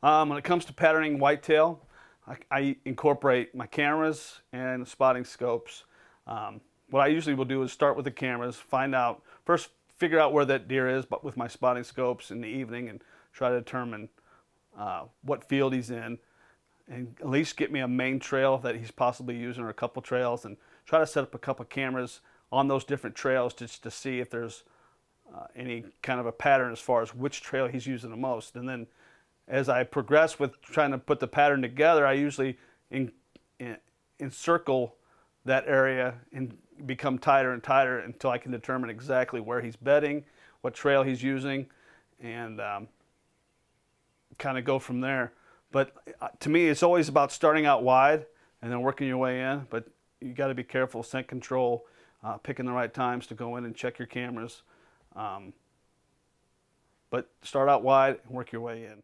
When it comes to patterning whitetail, I incorporate my cameras and spotting scopes. What I usually will do is start with the cameras, first figure out where that deer is, but with my spotting scopes in the evening, and try to determine what field he's in, and at least get me a main trail that he's possibly using, or a couple trails, and try to set up a couple cameras on those different trails just to see if there's any kind of a pattern as far as which trail he's using the most. And then as I progress with trying to put the pattern together, I usually encircle that area and become tighter and tighter until I can determine exactly where he's bedding, what trail he's using, and kind of go from there. But to me, it's always about starting out wide and then working your way in, but you got to be careful, scent control, picking the right times to go in and check your cameras. But start out wide and work your way in.